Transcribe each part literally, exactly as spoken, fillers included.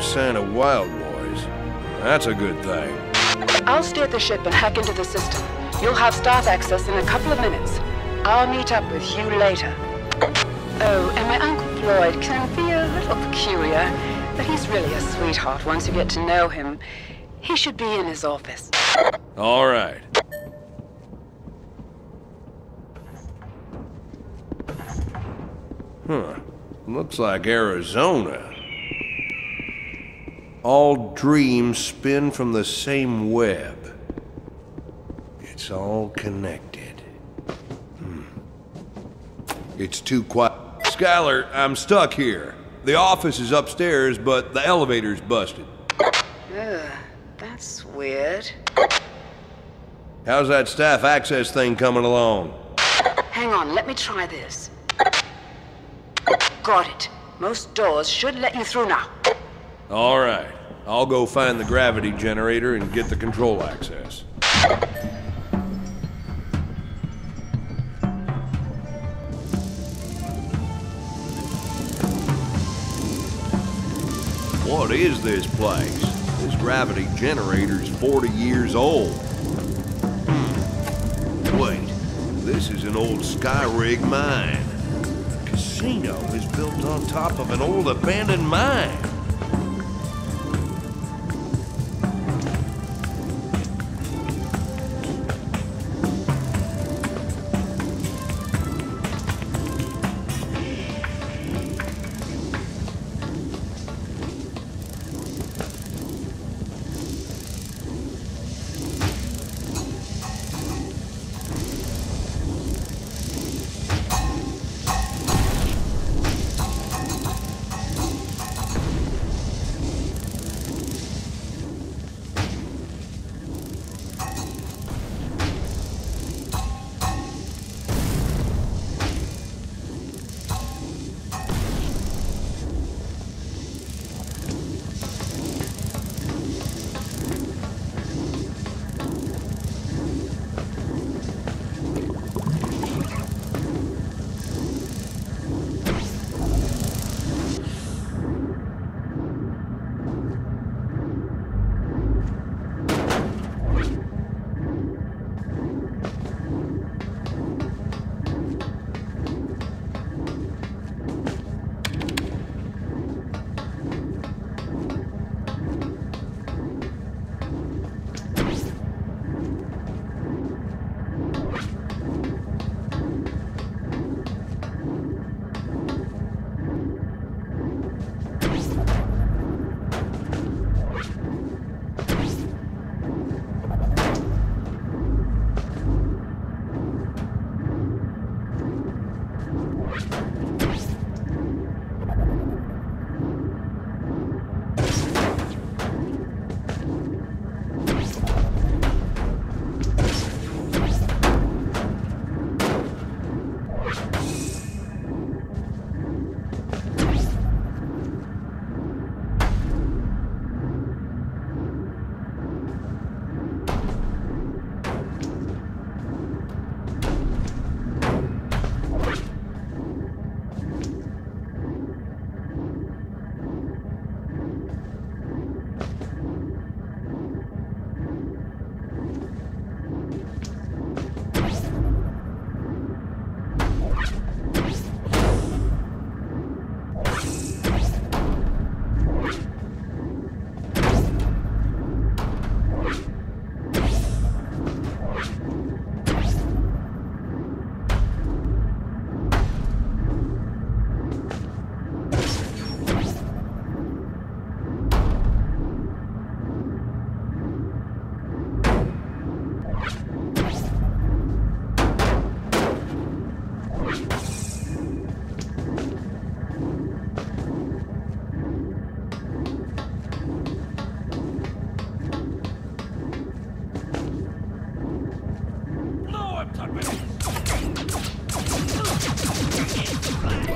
no sign of wild boys. That's a good thing. I'll steer the ship and hack into the system. You'll have staff access in a couple of minutes. I'll meet up with you later. Oh, and my Uncle Lloyd can be a little peculiar, but he's really a sweetheart once you get to know him. He should be in his office. All right. Huh. Looks like Arizona. All dreams spin from the same web. It's all connected. Hmm. It's too quiet. Skylar, I'm stuck here. The office is upstairs, but the elevator's busted. Ugh, that's weird. How's that staff access thing coming along? Hang on, let me try this. Got it. Most doors should let you through now. All right. I'll go find the gravity generator and get the control access. What is this place? This gravity generator's forty years old. Hmm. Wait. This is an old Skyrig mine. The casino is built on top of an old abandoned mine.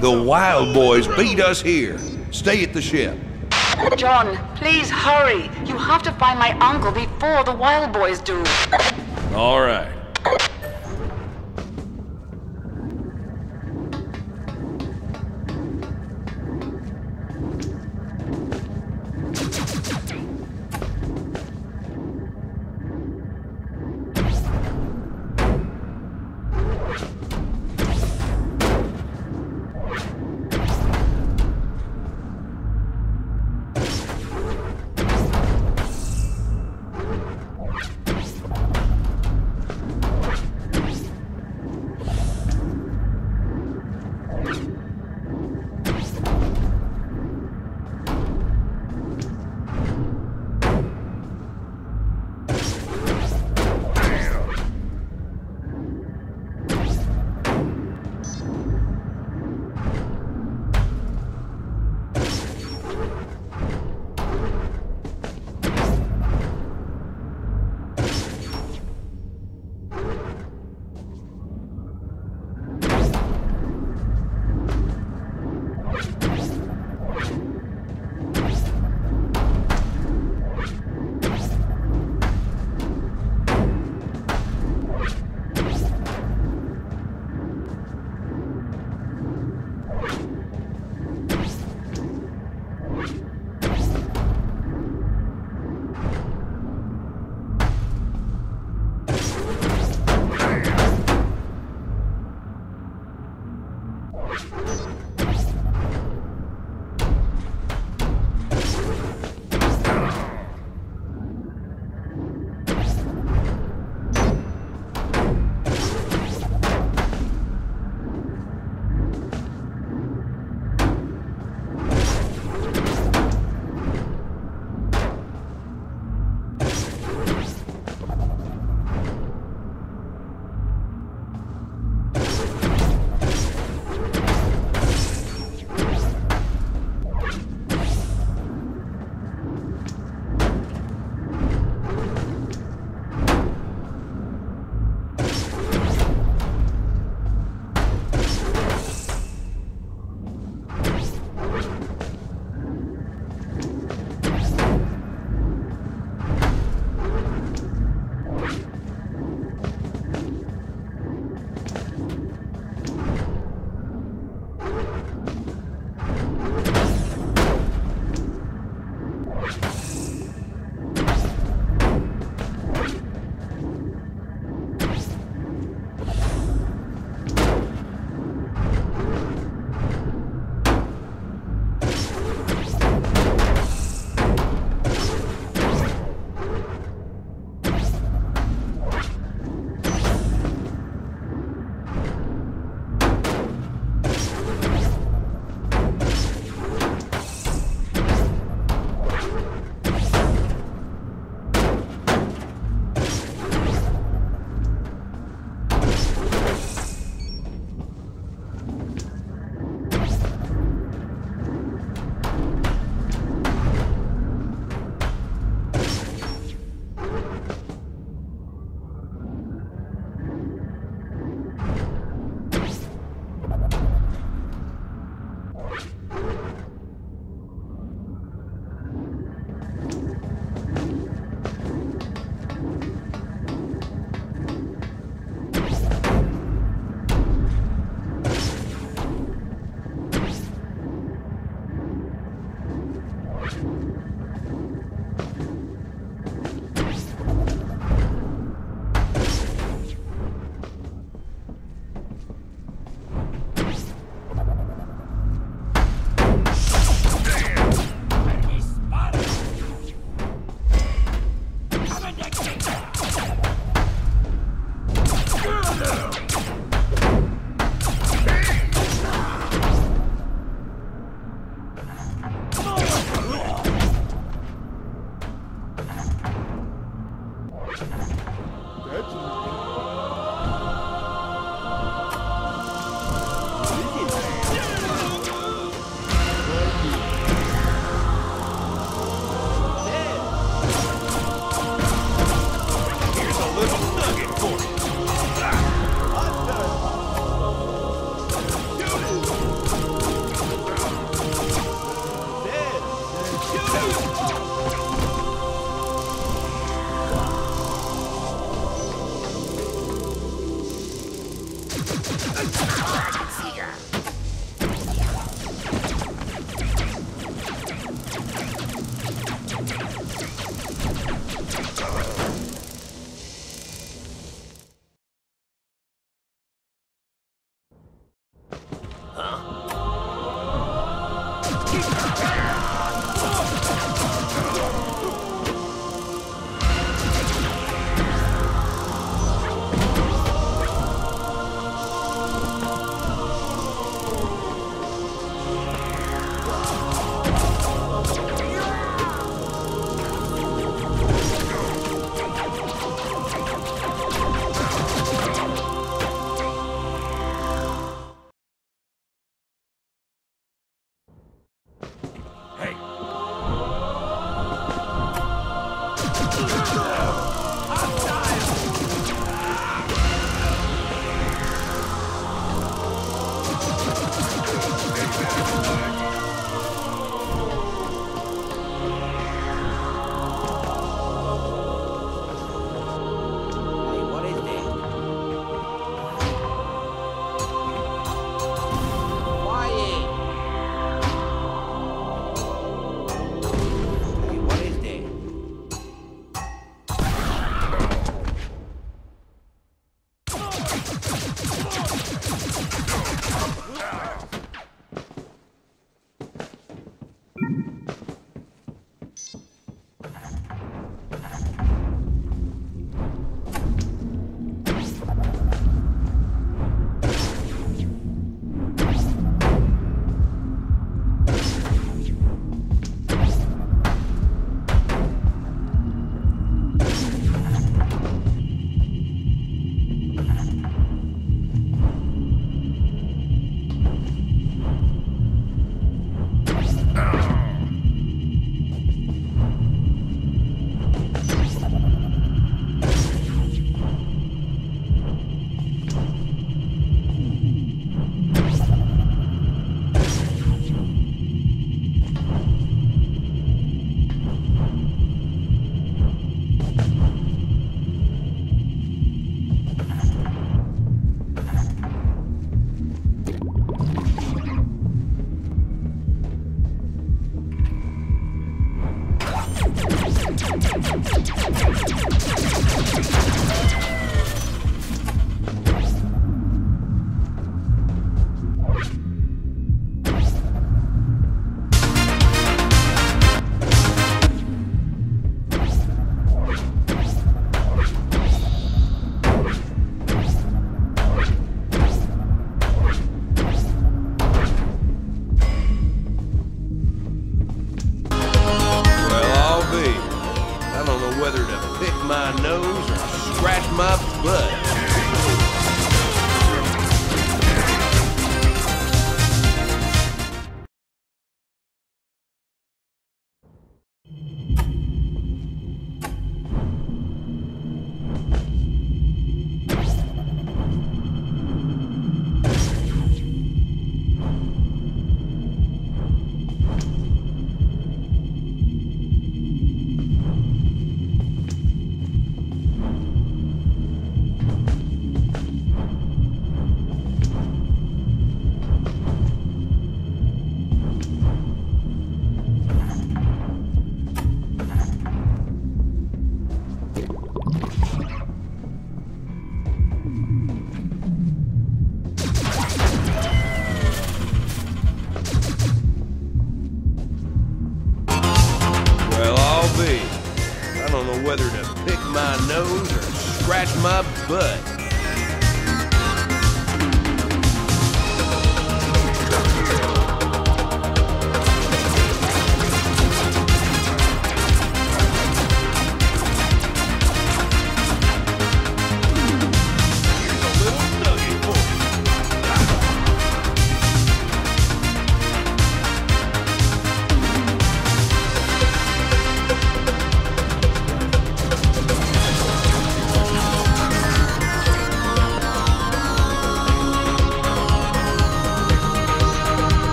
The wild boys beat us here. Stay at the ship. John, please hurry. You have to find my uncle before the wild boys do. All right.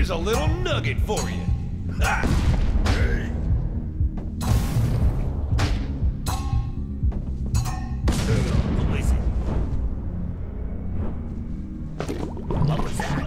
Here's a little nugget for you. Ha! Hey. What was it? What was that?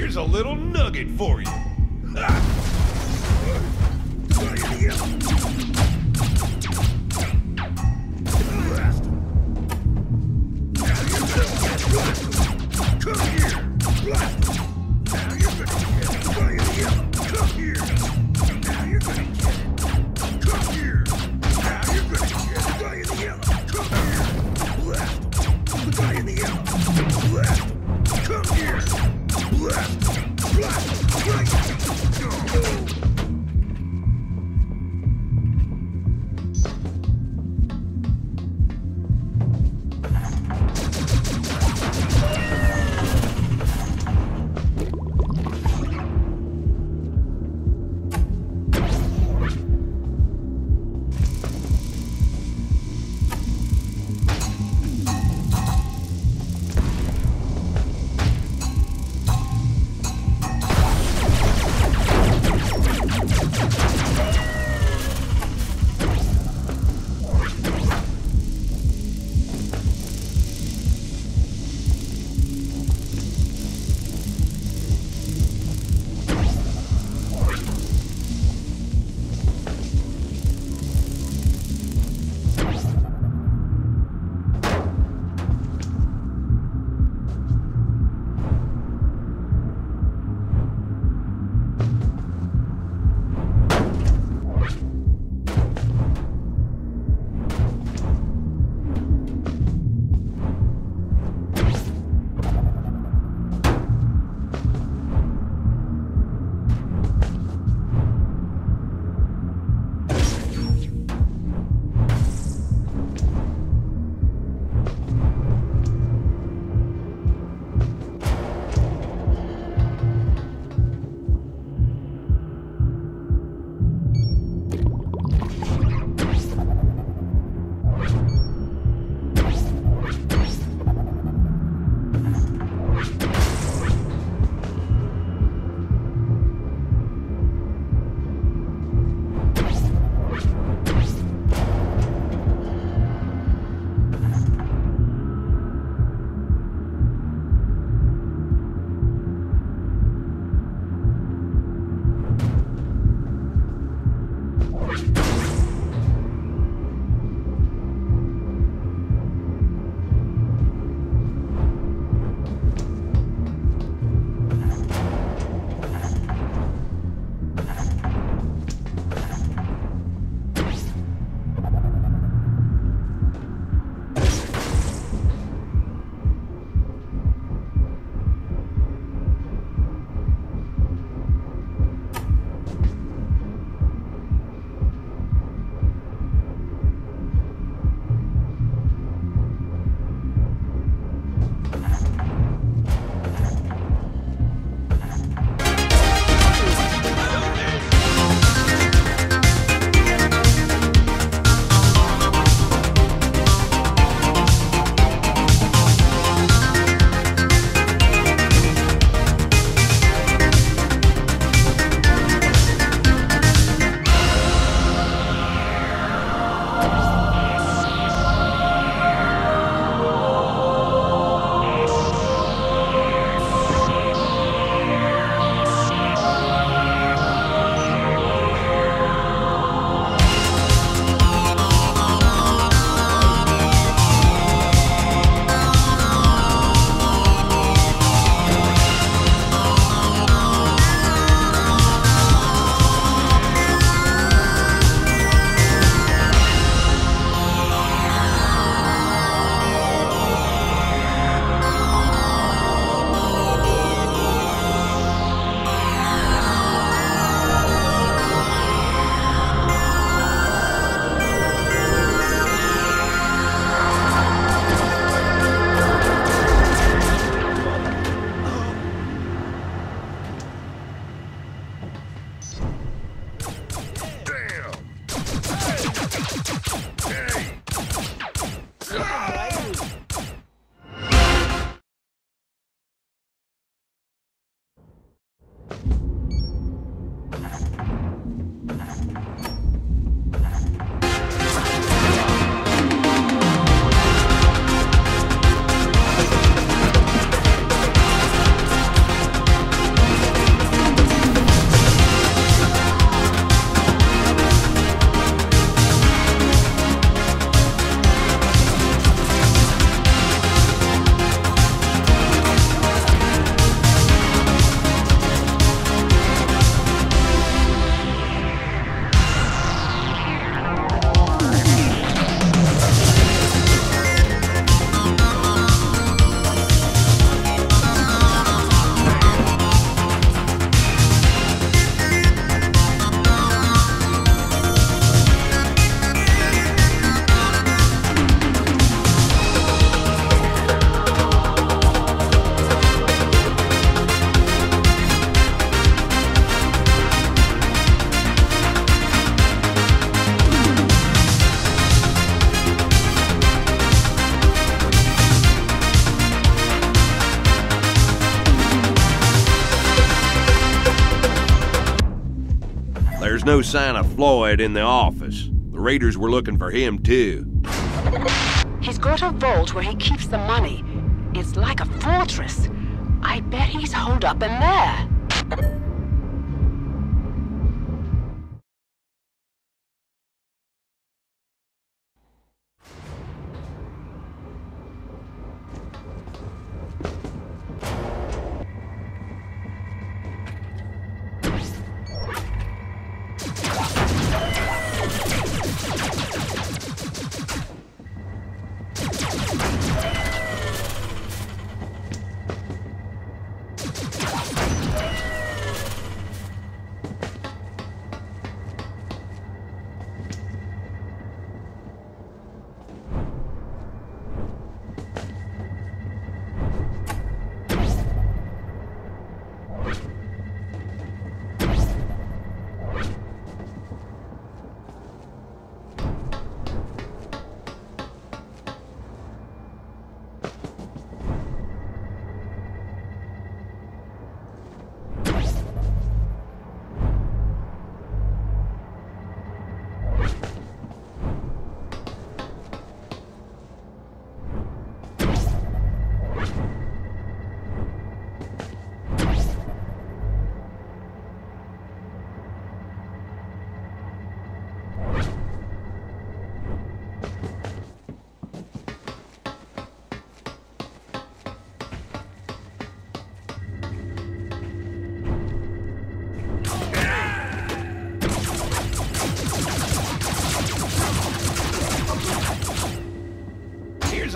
Here's a little nugget for you. There's no sign of Floyd in the office. The raiders were looking for him, too. He's got a vault where he keeps the money. It's like a fortress. I bet he's holed up in there.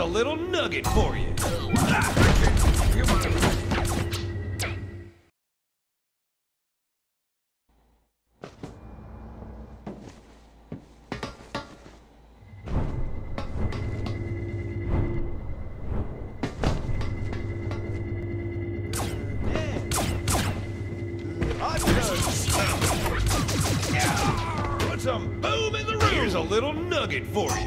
Little nugget for you. Put some boom in the room. Here's a little nugget for you.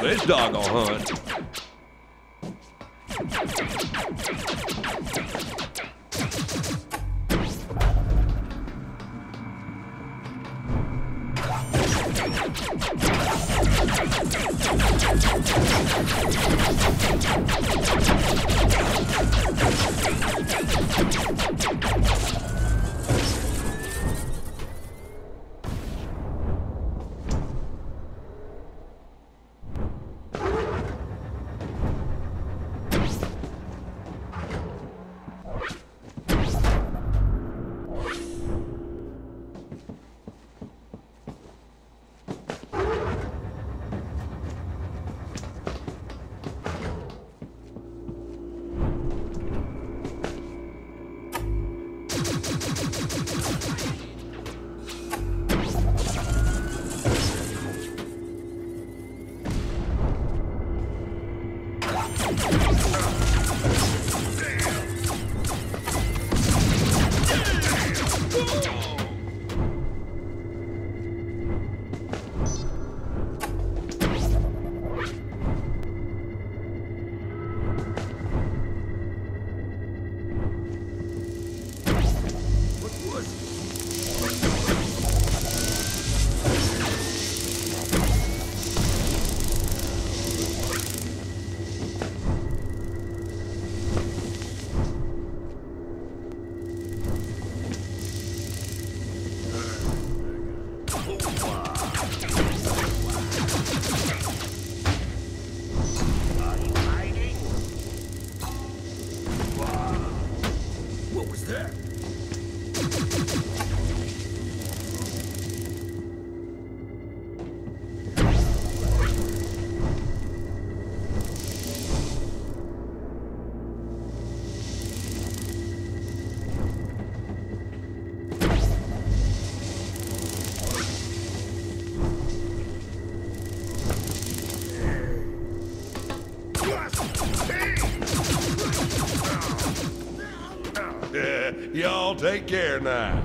This dog will hunt. What was that? take care now.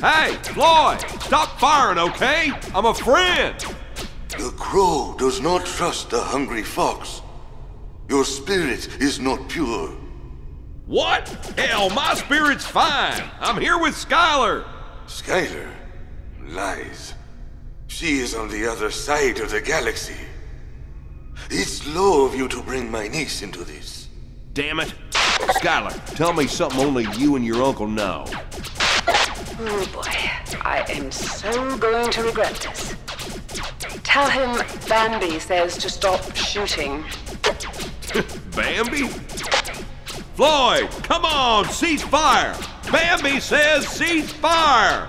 Hey, Lloyd, stop firing, okay? I'm a friend. The crow does not trust the hungry fox. Your spirit is not pure. What? Hell, my spirit's fine. I'm here with Skylar. Skylar lies. She is on the other side of the galaxy. It's low of you to bring my niece into this. Damn it. Skylar, tell me something only you and your uncle know. Oh boy, I am so going to regret this. Tell him Bambi says to stop shooting. Bambi? Floyd, come on, cease fire! Bambi says cease fire!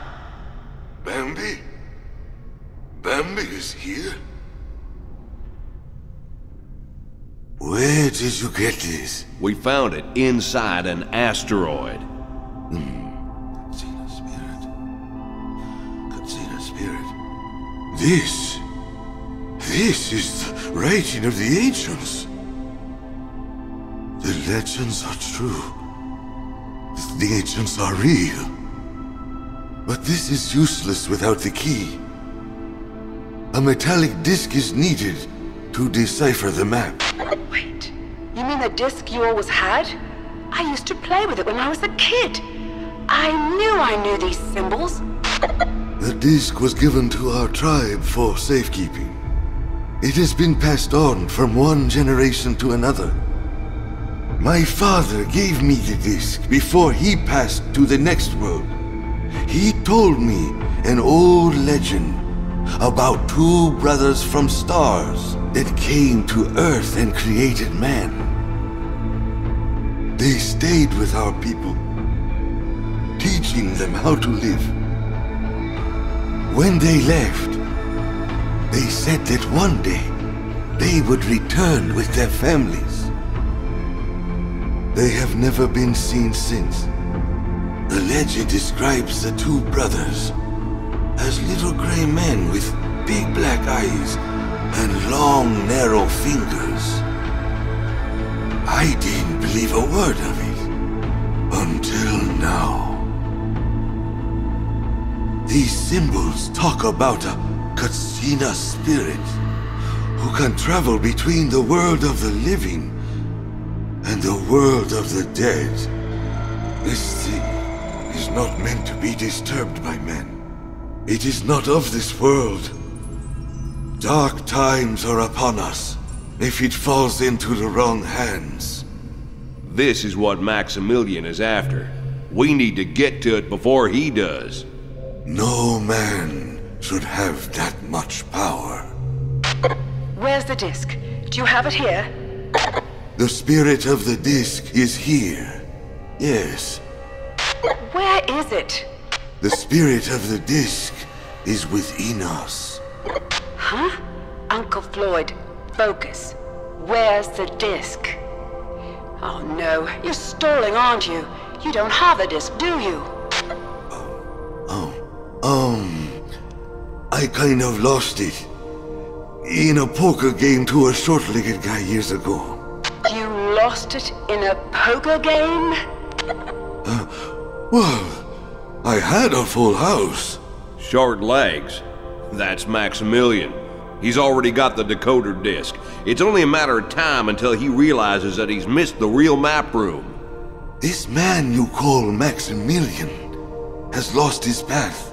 Bambi? Bambi is here? Where did you get this? We found it inside an asteroid. Hmm. Katsina spirit. Katsina spirit. This... This is the writing of the ancients. The legends are true. The ancients are real. But this is useless without the key. A metallic disc is needed to decipher the map. Wait, you mean the disc you always had? I used to play with it when I was a kid. I knew I knew these symbols. The disc was given to our tribe for safekeeping. It has been passed on from one generation to another. My father gave me the disc before he passed to the next world. He told me an old legend about two brothers from stars that came to Earth and created man. They stayed with our people, teaching them how to live. When they left, they said that one day they would return with their families. They have never been seen since. The legend describes the two brothers as little gray men with big black eyes and long, narrow fingers. I didn't believe a word of it until now. These symbols talk about a Katsina spirit who can travel between the world of the living and the world of the dead. This thing is not meant to be disturbed by men. It is not of this world. Dark times are upon us if it falls into the wrong hands. This is what Maximilian is after. We need to get to it before he does. No man should have that much power. Where's the disc? Do you have it here? The spirit of the disc is here. Yes. Where is it? The spirit of the disc is within us. Huh? Uncle Floyd, focus. Where's the disc? Oh no, you're stalling, aren't you? You don't have a disc, do you? Oh. Oh. Um... I kind of lost it. In a poker game to a short-legged guy years ago. You lost it in a poker game? Uh, well, I had a full house. Short legs? That's Maximilian. He's already got the decoder disc. It's only a matter of time until he realizes that he's missed the real map room. This man you call Maximilian has lost his path.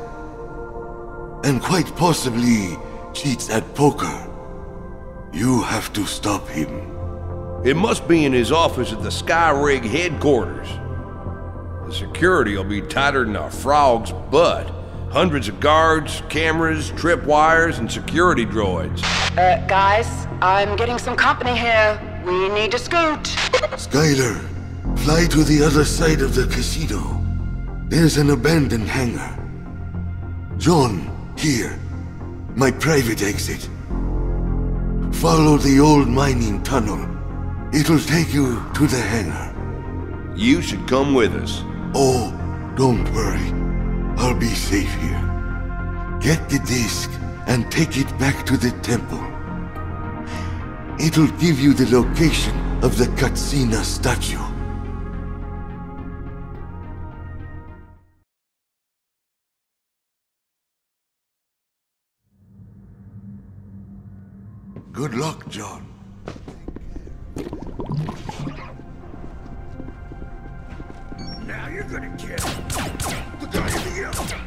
And quite possibly cheats at poker. You have to stop him. It must be in his office at the Skyrig headquarters. The security will be tighter than a frog's butt. Hundreds of guards, cameras, tripwires, and security droids. Uh, guys, I'm getting some company here. We need to scoot. Skylar, fly to the other side of the casino. There's an abandoned hangar. John. Here, my private exit. Follow the old mining tunnel. It'll take you to the hangar. You should come with us. Oh, don't worry. I'll be safe here. Get the disc and take it back to the temple. It'll give you the location of the Katsina statue. Good luck, John. Now you're gonna kill the guy in the yellow.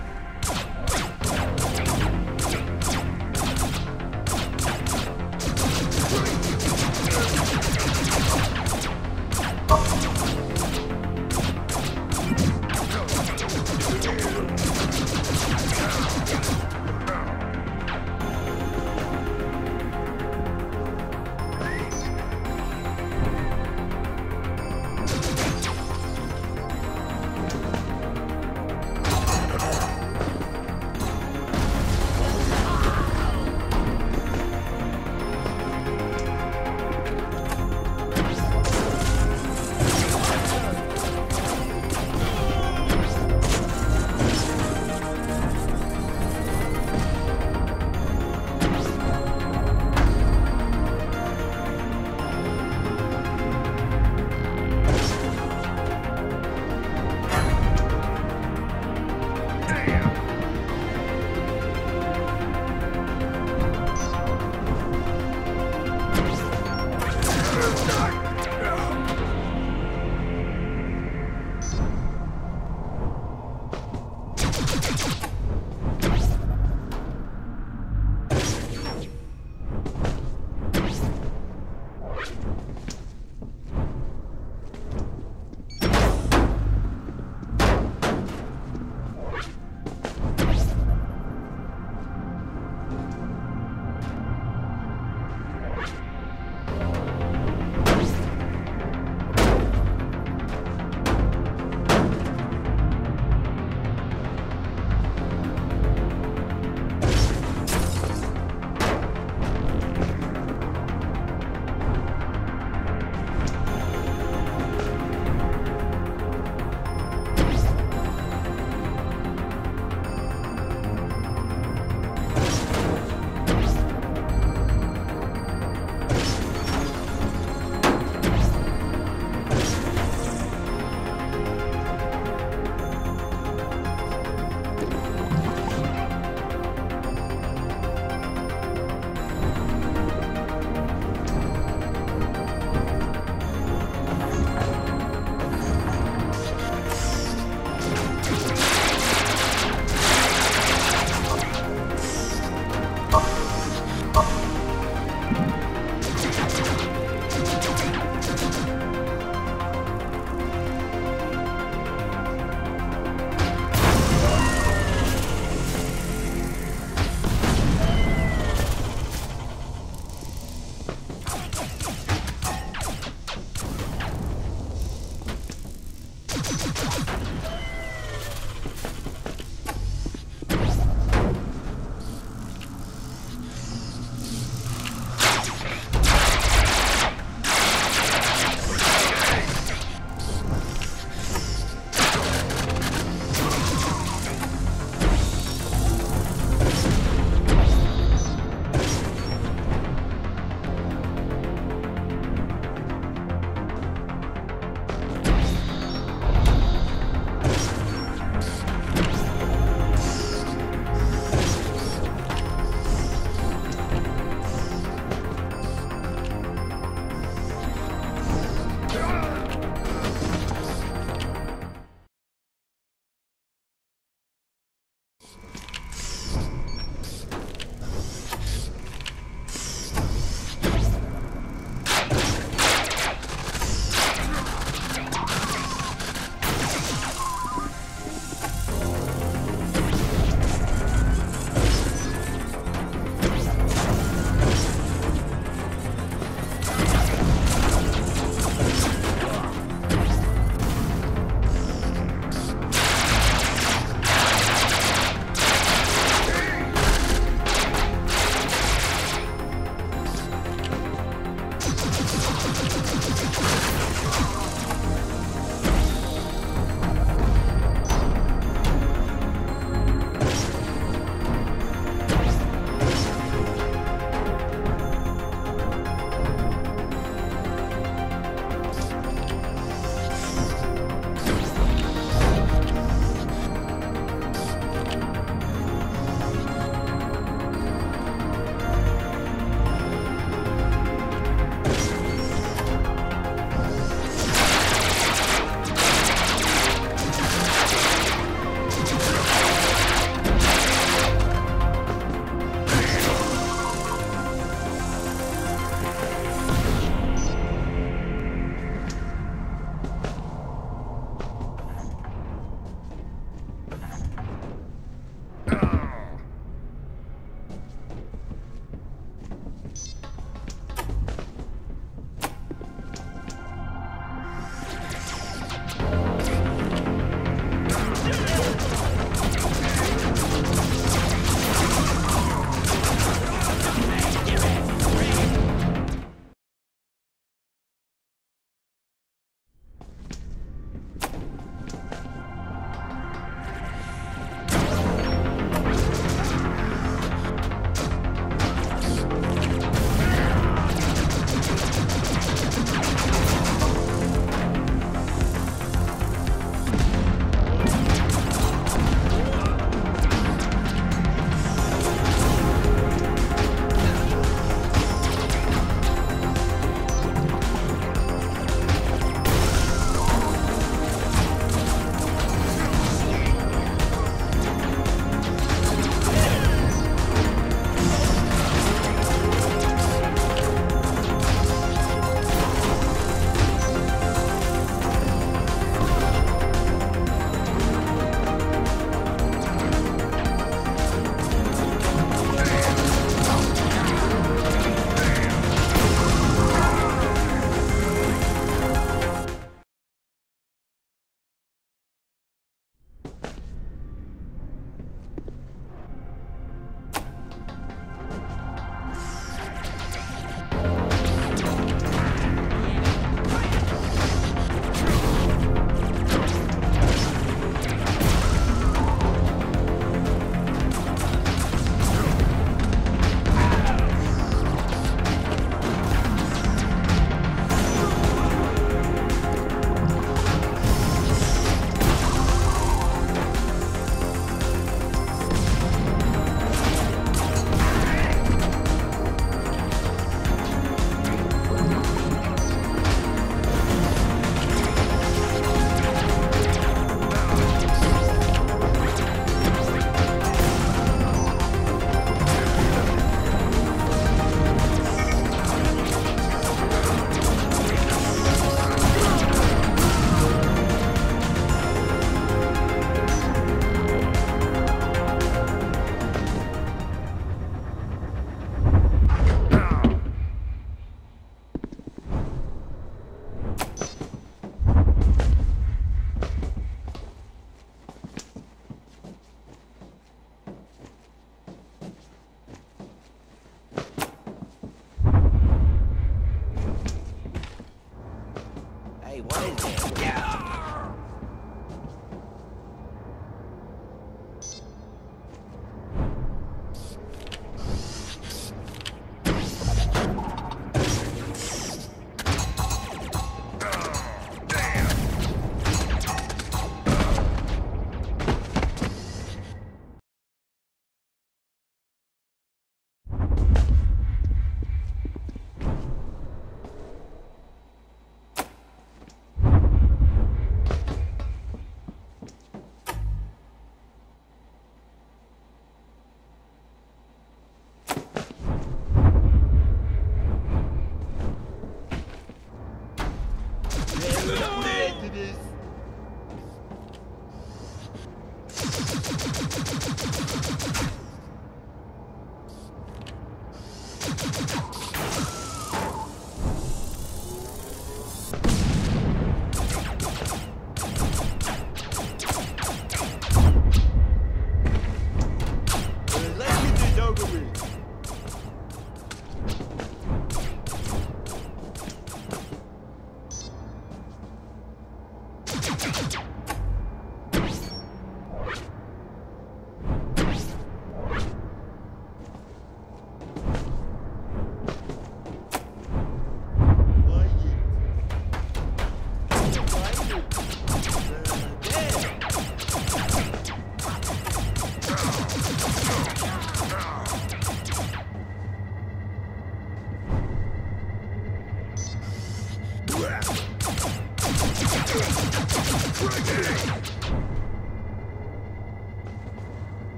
Hey, what is this? Yeah.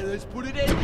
Let's put it in.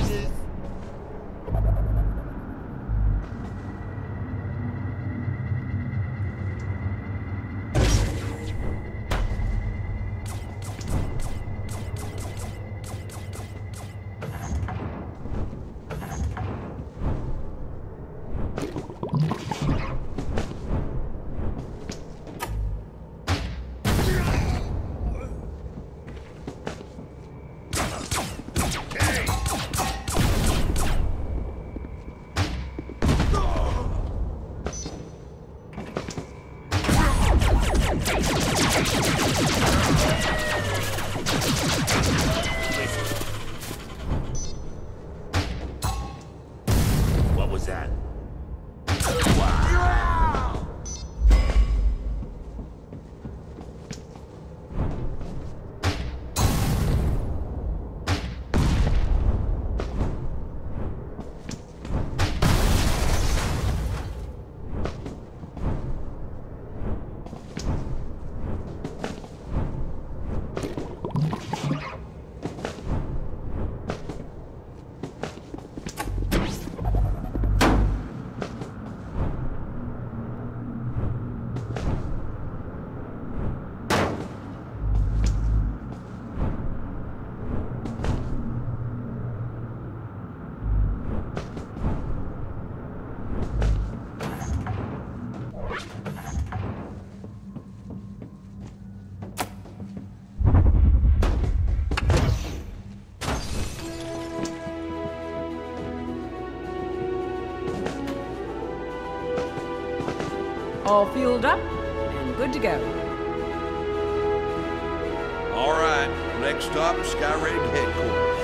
All fueled up and good to go. All right, next up, Skyrig headquarters.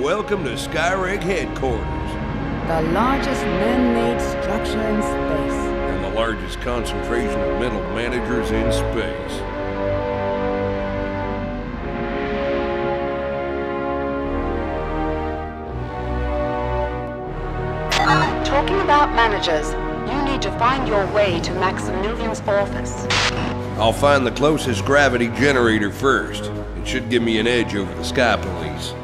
Welcome to Skyrig headquarters. The largest man-made structure in space. And the largest concentration of mental managers in space. Uh, talking about managers, you need to find your way to Maximilian's office. I'll find the closest gravity generator first. It should give me an edge over the Sky Police.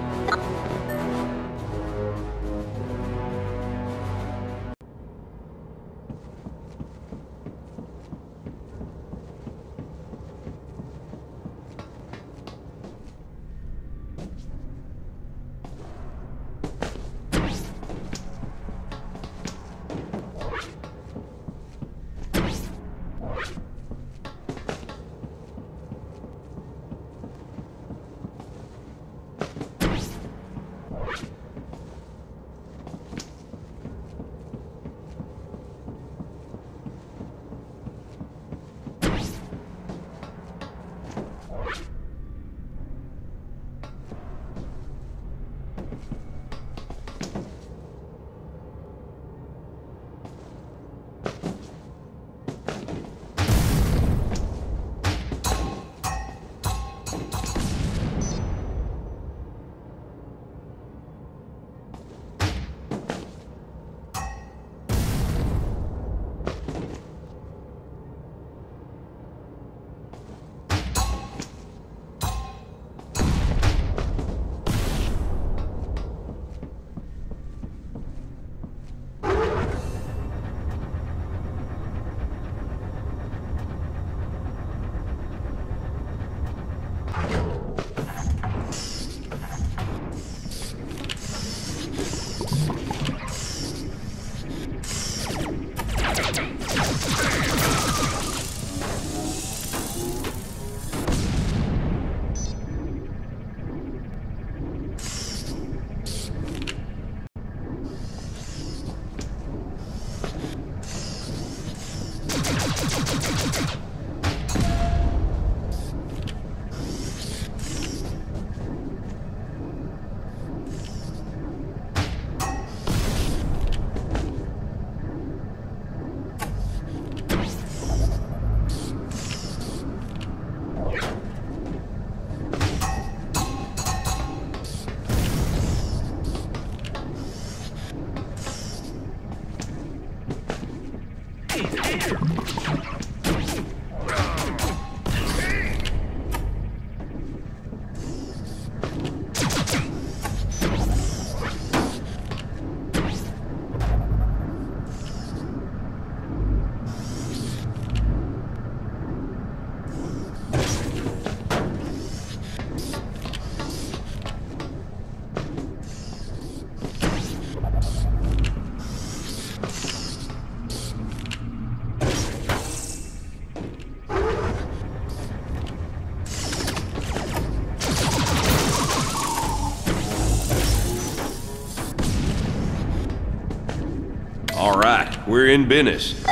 We're in business.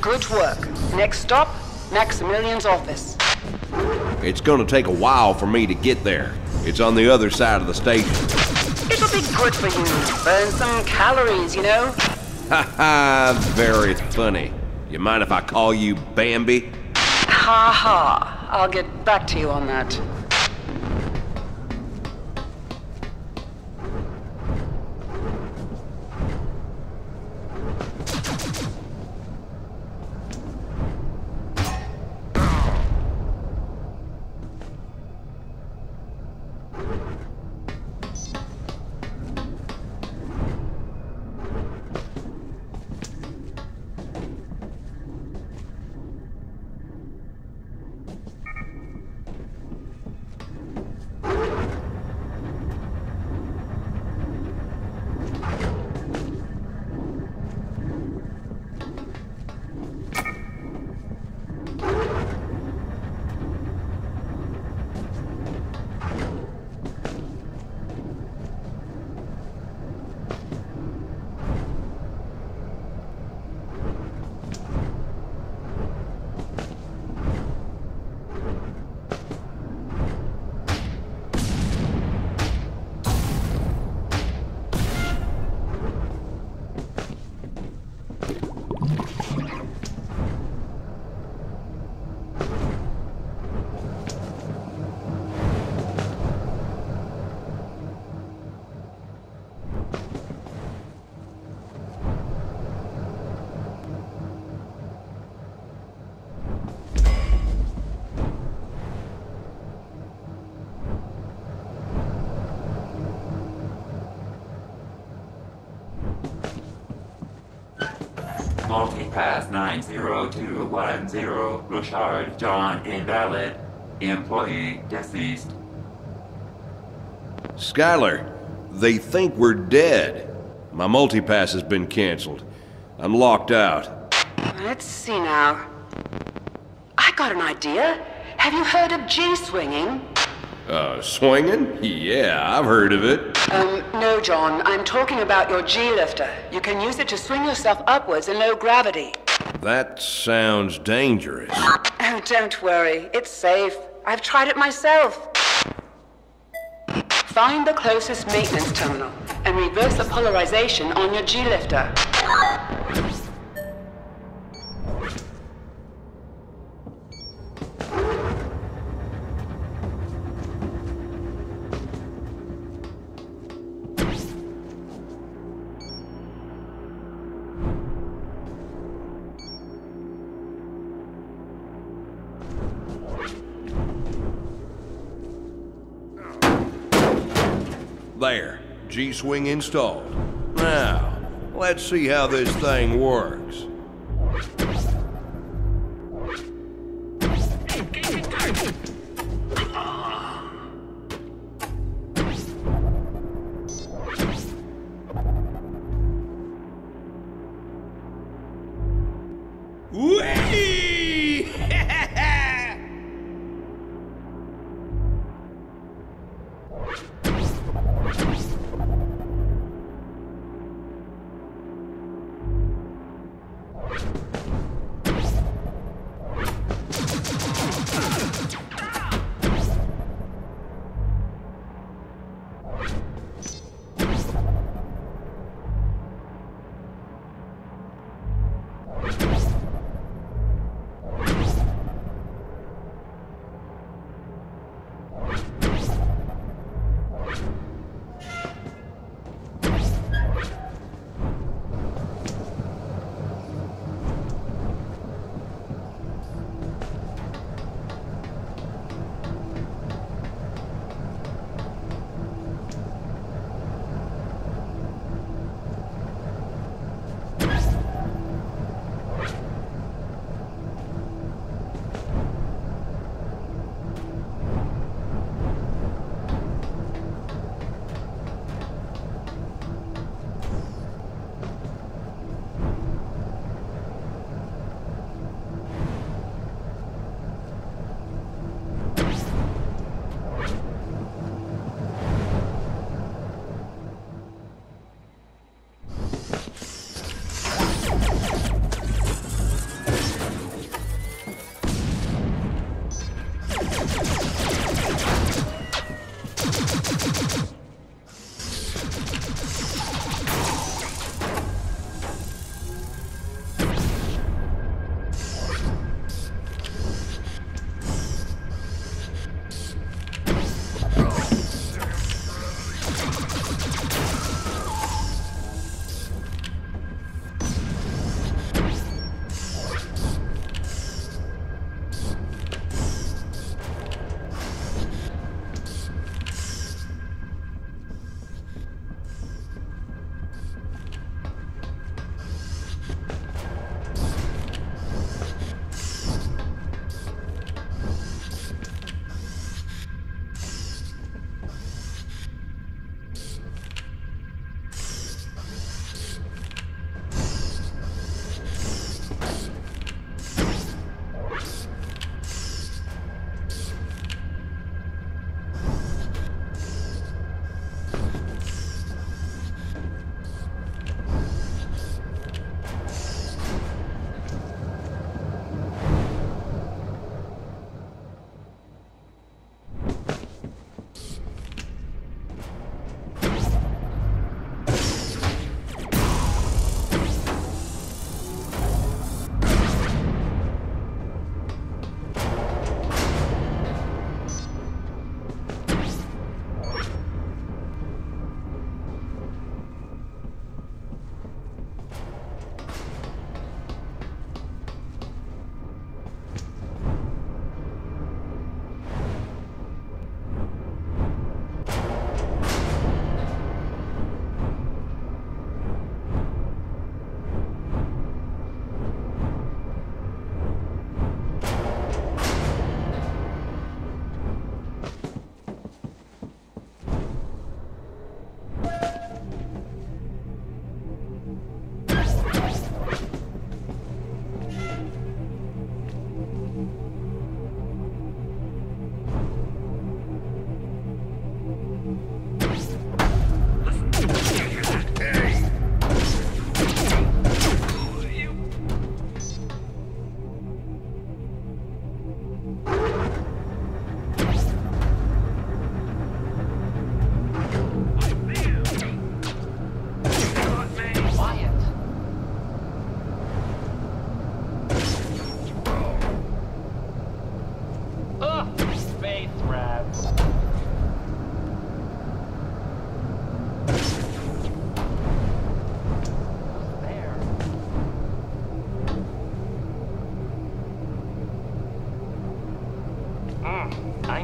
Good work. Next stop, Maximilian's office. It's gonna take a while for me to get there. It's on the other side of the station. It'll be good for you. Burn some calories, you know. Ha ha, very funny. You mind if I call you Bambi? Ha ha. I'll get back to you on that. multipass nine zero two one zero, Richard John invalid. Employee deceased. Skylar, they think we're dead. My multipass has been canceled. I'm locked out. Let's see now. I got an idea. Have you heard of G-swinging? Uh, swinging? Yeah, I've heard of it. Um, no, John. I'm talking about your G-lifter. You can use it to swing yourself upwards in low gravity. That sounds dangerous. Oh, don't worry. It's safe. I've tried it myself. Find the closest maintenance terminal and reverse the polarization on your G-lifter. There, G-swing installed. Now, let's see how this thing works.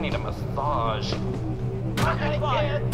need a massage. I can't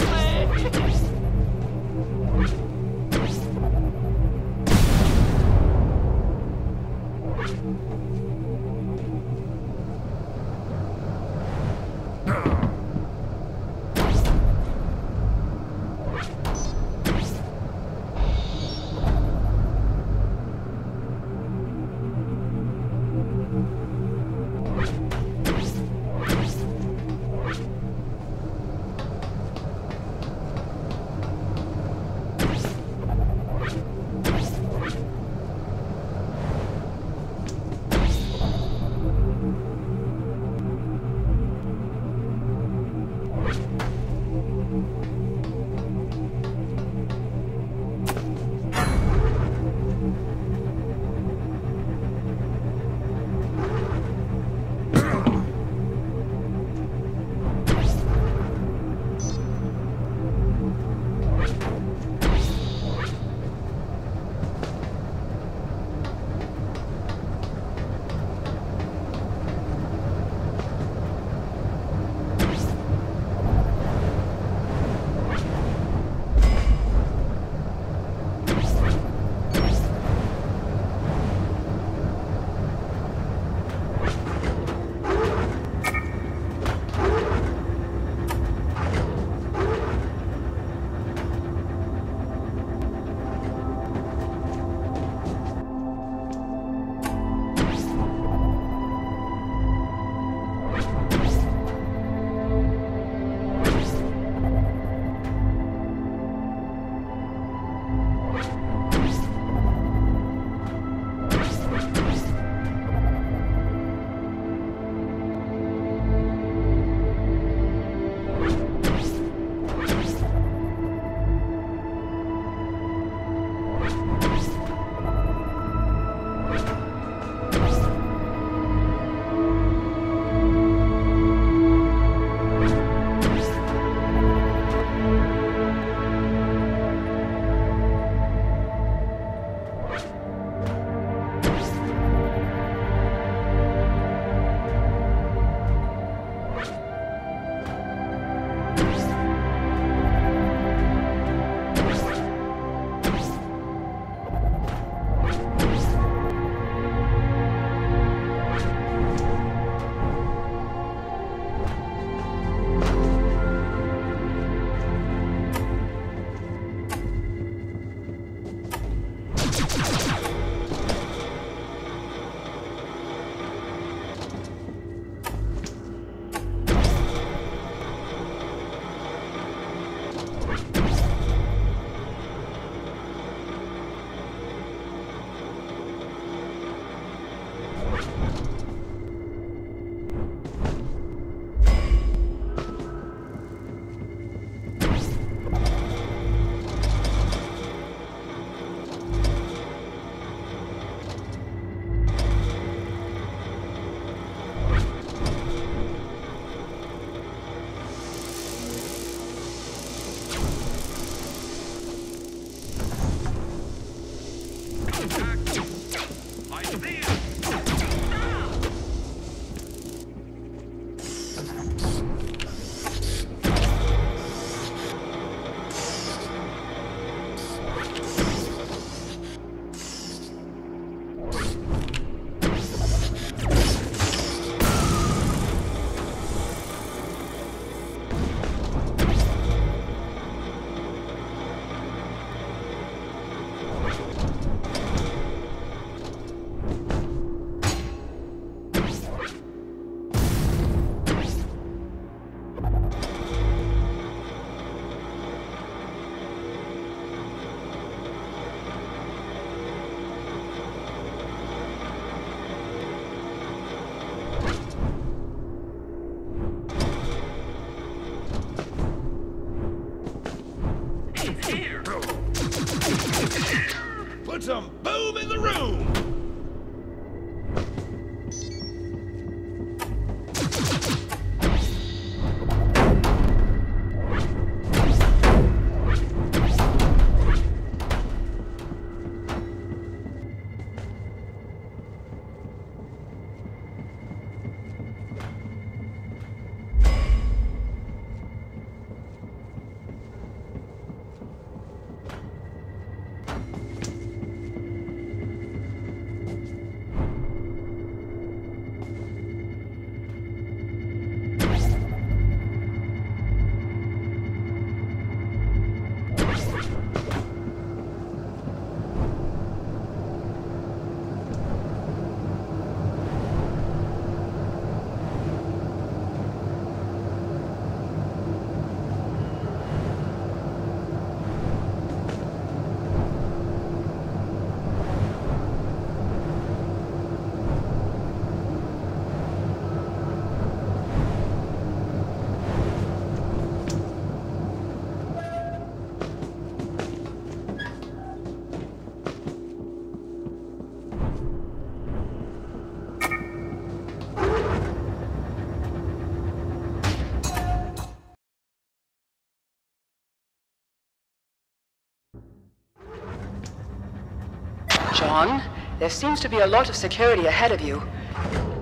John, there seems to be a lot of security ahead of you.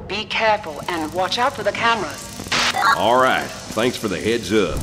Be careful and watch out for the cameras. All right. Thanks for the heads up.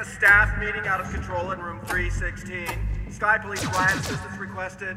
A staff meeting out of control in room three sixteen. Sky Police riot assistance requested.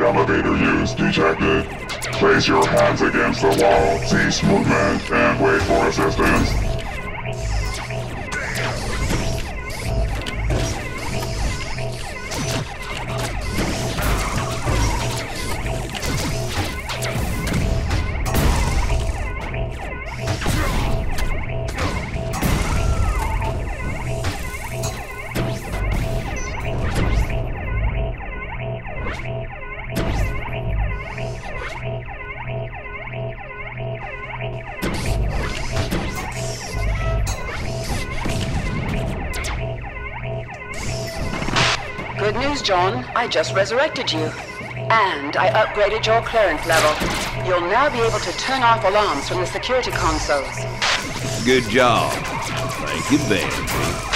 Elevator use detected. Place your hands against the wall, cease movement, and wait for assistance. Good news, John. I just resurrected you. And I upgraded your clearance level. You'll now be able to turn off alarms from the security consoles. Good job. Thank you, Ben.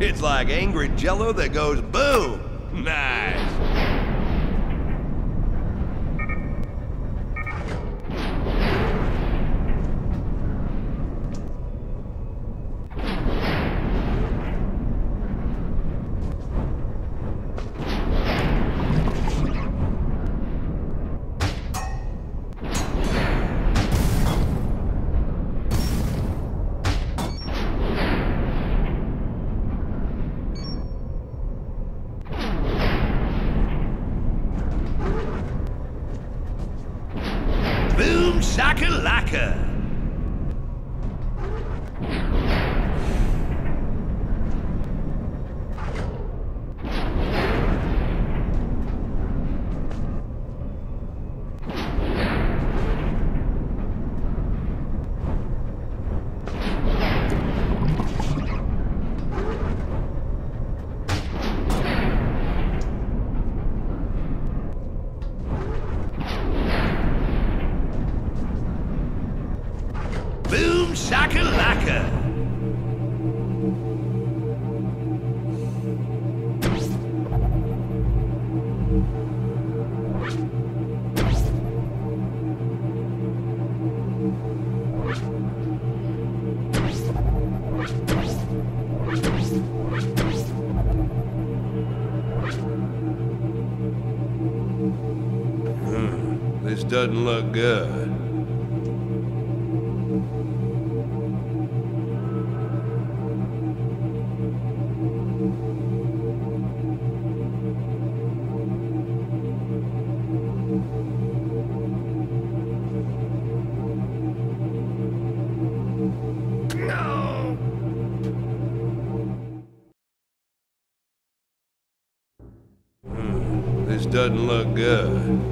It's like angry jello that goes boom! Nice! Doesn't look good. No! This doesn't look good.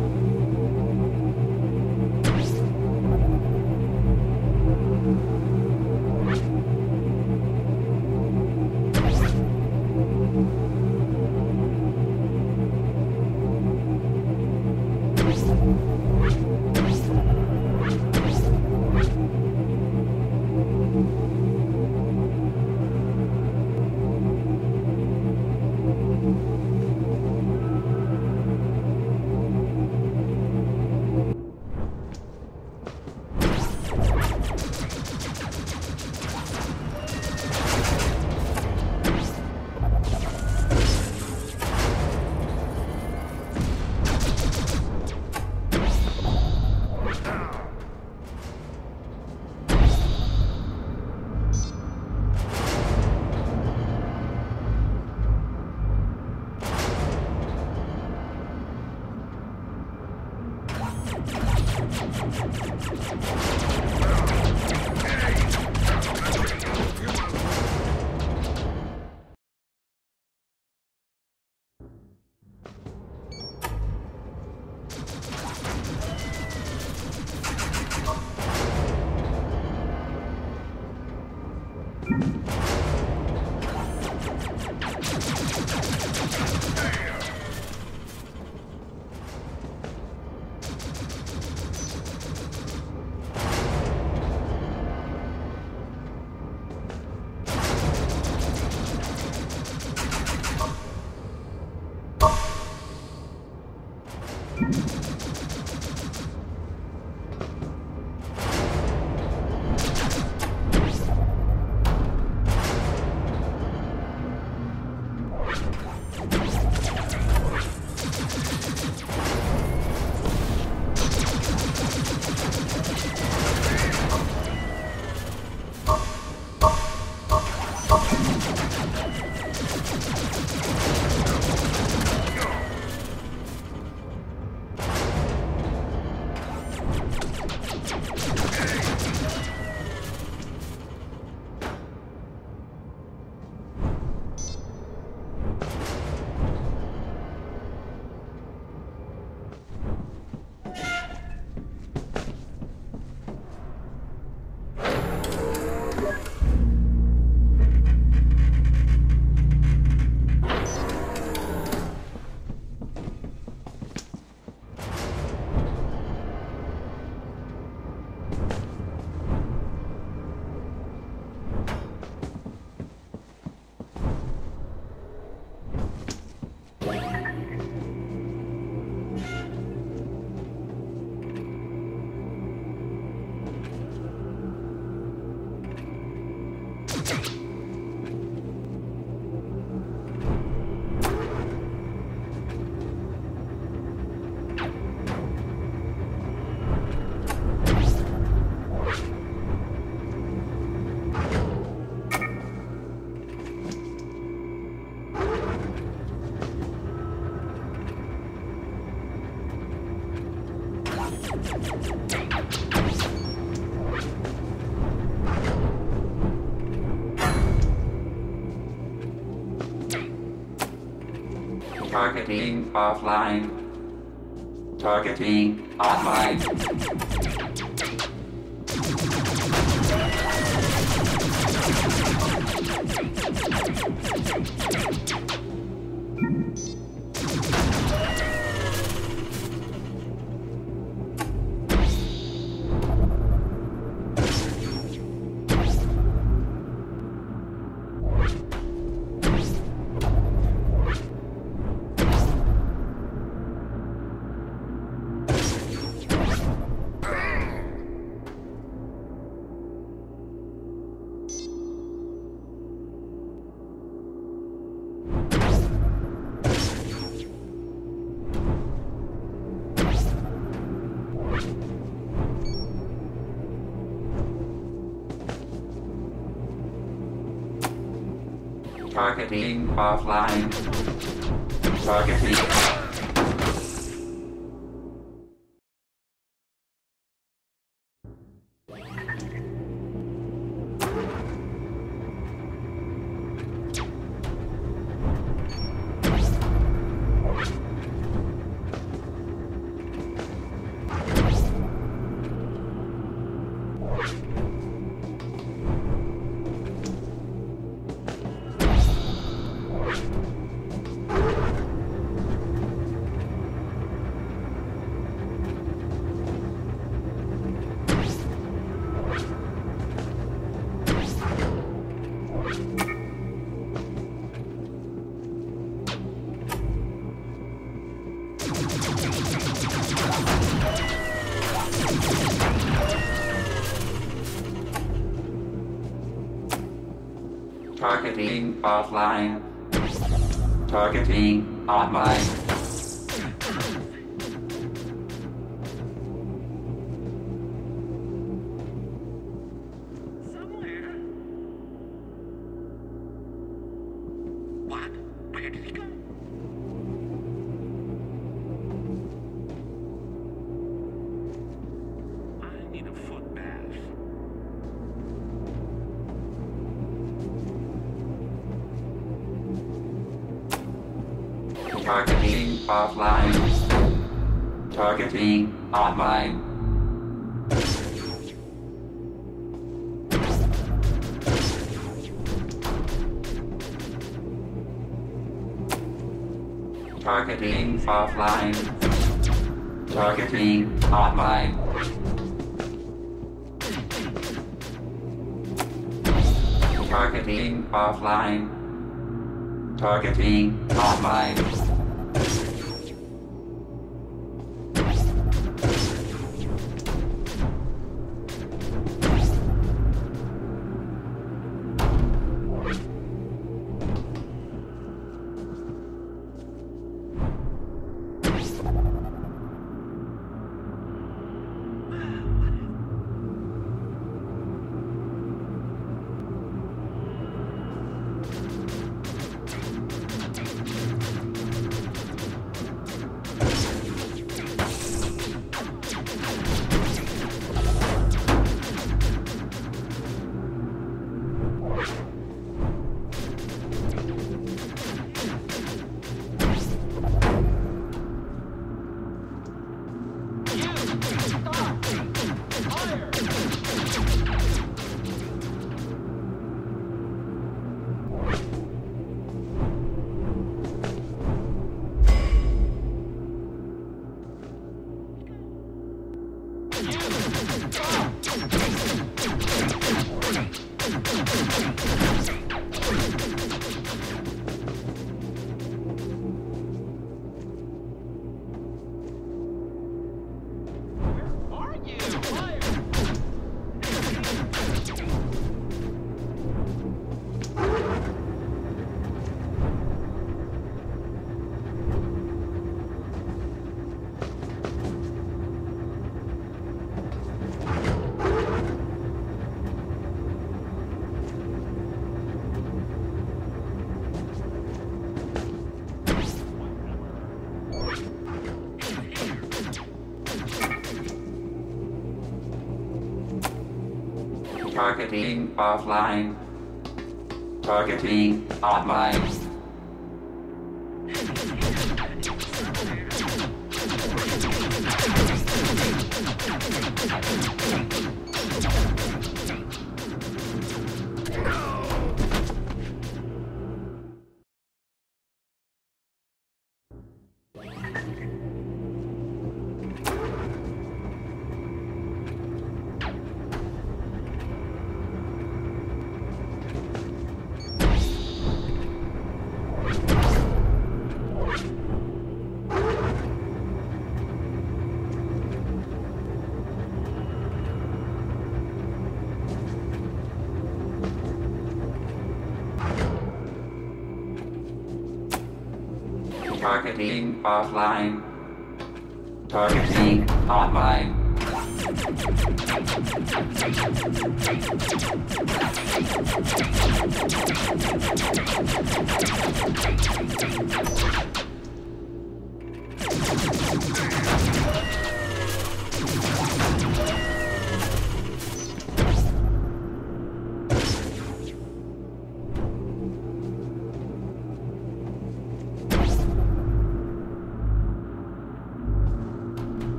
Targeting offline. Targeting offline. Targeting offline. Targeting. Targeting offline. Targeting online. Somewhere. What? Where did he go? I need a foot bath. Targeting offline. Targeting online. Targeting offline. Targeting online. Targeting offline. Targeting online. Targeting offline.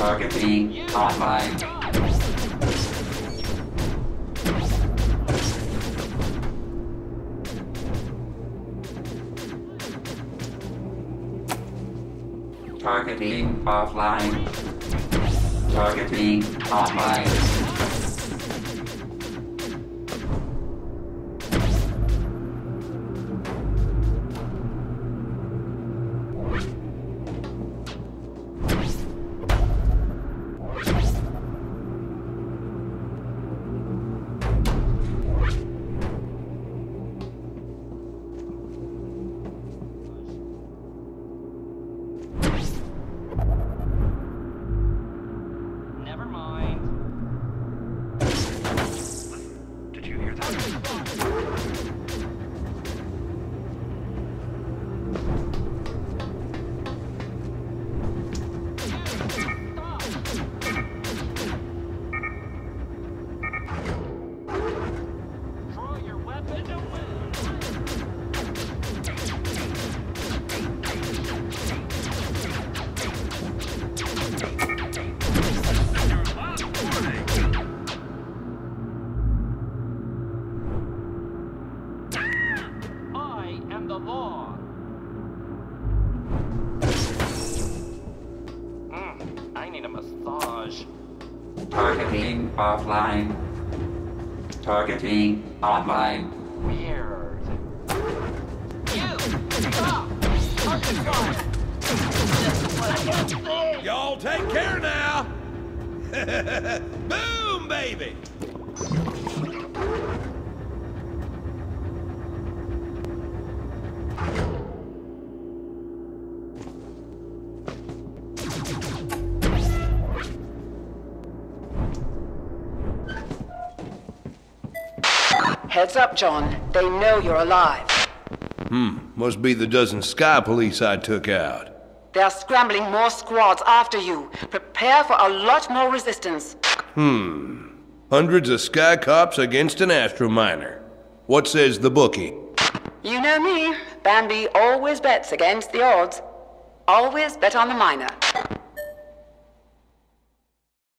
Targeting online. Targeting offline. Targeting online. Targeting offline. Targeting online. Targeting offline. Targeting online. Launch. Targeting offline. Targeting online. Weird. You stop! Target gone! Y'all take care now! Boom, baby! Heads up, John. They know you're alive. Hmm. Must be the dozen sky police I took out. They're scrambling more squads after you. Prepare for a lot more resistance. Hmm. Hundreds of sky cops against an astrominer. What says the bookie? You know me. Bambi always bets against the odds. Always bet on the miner.